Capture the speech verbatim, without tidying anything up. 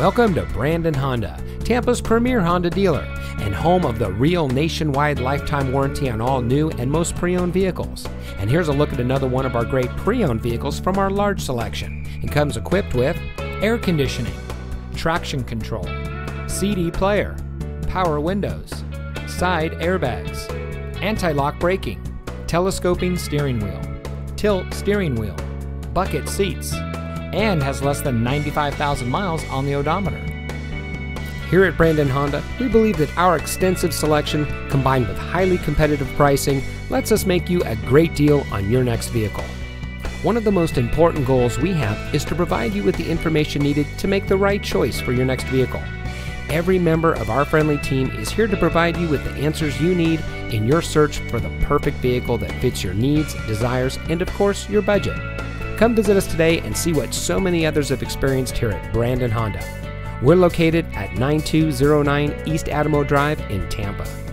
Welcome to Brandon Honda, Tampa's premier Honda dealer and home of the real nationwide lifetime warranty on all new and most pre-owned vehicles. And here's a look at another one of our great pre-owned vehicles from our large selection. It comes equipped with air conditioning, traction control, C D player, power windows, side airbags, anti-lock braking, telescoping steering wheel, tilt steering wheel, bucket seats, and has less than ninety-five thousand miles on the odometer. Here at Brandon Honda, we believe that our extensive selection, combined with highly competitive pricing, lets us make you a great deal on your next vehicle. One of the most important goals we have is to provide you with the information needed to make the right choice for your next vehicle. Every member of our friendly team is here to provide you with the answers you need in your search for the perfect vehicle that fits your needs, desires, and of course, your budget. Come visit us today and see what so many others have experienced here at Brandon Honda. We're located at nine two zero nine East Adamo Drive in Tampa.